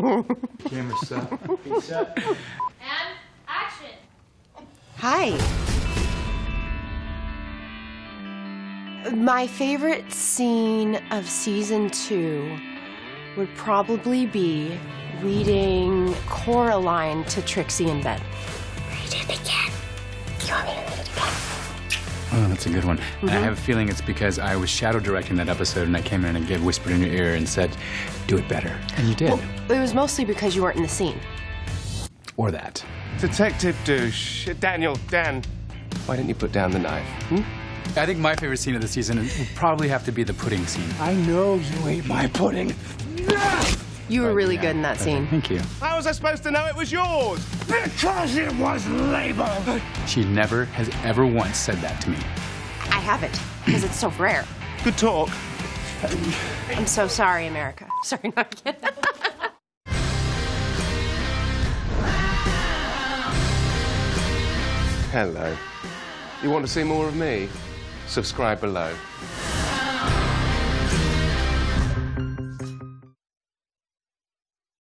Camera set. Be set. And action. Hi. My favorite scene of season 2 would probably be reading Coraline to Trixie in bed. Read it again. You want me to read it again? Oh, that's a good one. Mm-hmm. And I have a feeling it's because I was shadow directing that episode and I came in and whispered in your ear and said, do it better. And you did. Well, it was mostly because you weren't in the scene. Or that. Detective douche. Dan. Why didn't you put down the knife? Hmm? I think my favorite scene of the season will probably have to be the pudding scene. I know you ate my pudding. You were really good in that scene. Thank you. How was I supposed to know it was yours? Because it was labeled. She never has ever once said that to me. I haven't, because it's so rare. Good talk. I'm so sorry, America. Sorry, not kidding. Hello. You want to see more of me? Subscribe below.